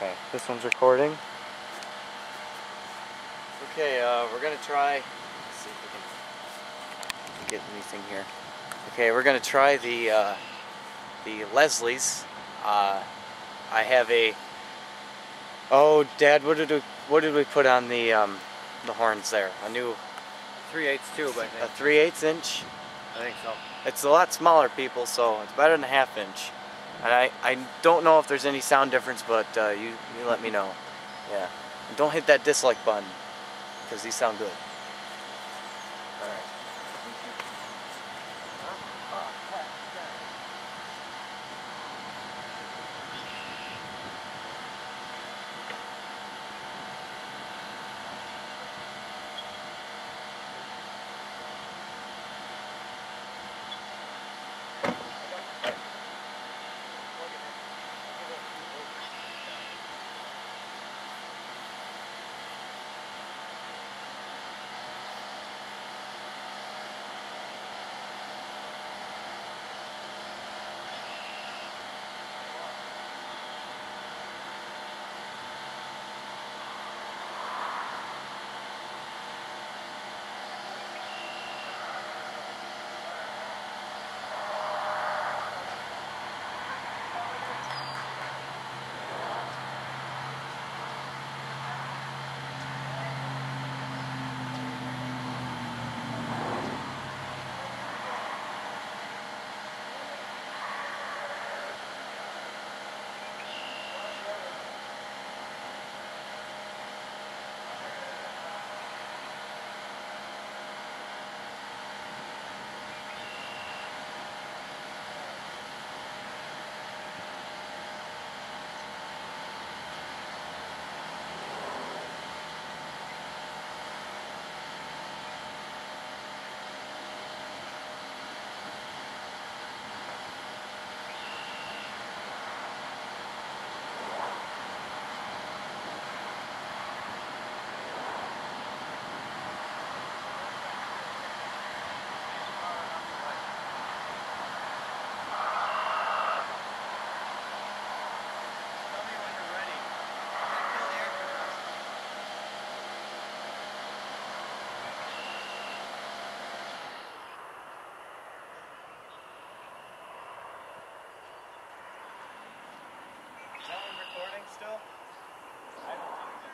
Okay, this one's recording. Okay, we're gonna try. Let's see if we can get anything here. Okay, we're gonna try the Leslie's. I have a. Oh, Dad, what did we put on the horns there? A new 3/8 tube, I think. A 3/8 inch. I think so. It's a lot smaller, people, so it's better than a 1/2 inch. And I don't know if there's any sound difference, but you let me know. Yeah. And don't hit that dislike button, because these sound good. All right. Still? I don't think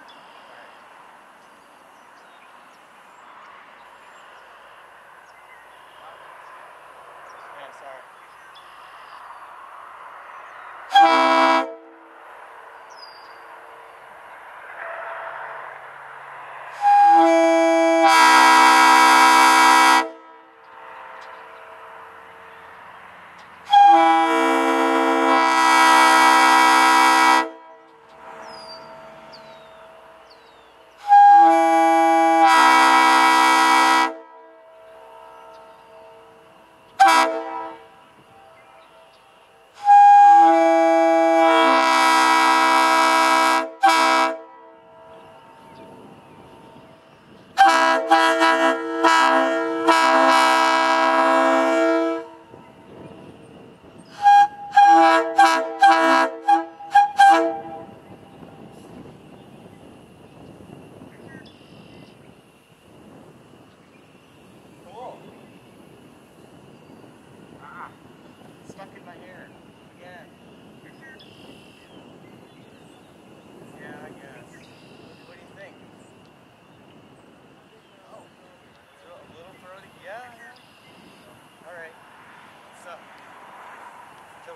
it's going to work. Yeah, sorry.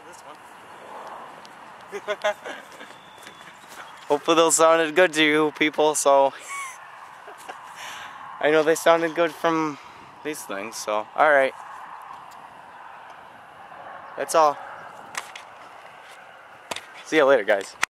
This one. Hopefully those sounded good to you people, so I know they sounded good from these things, so alright. That's all. See you later, guys.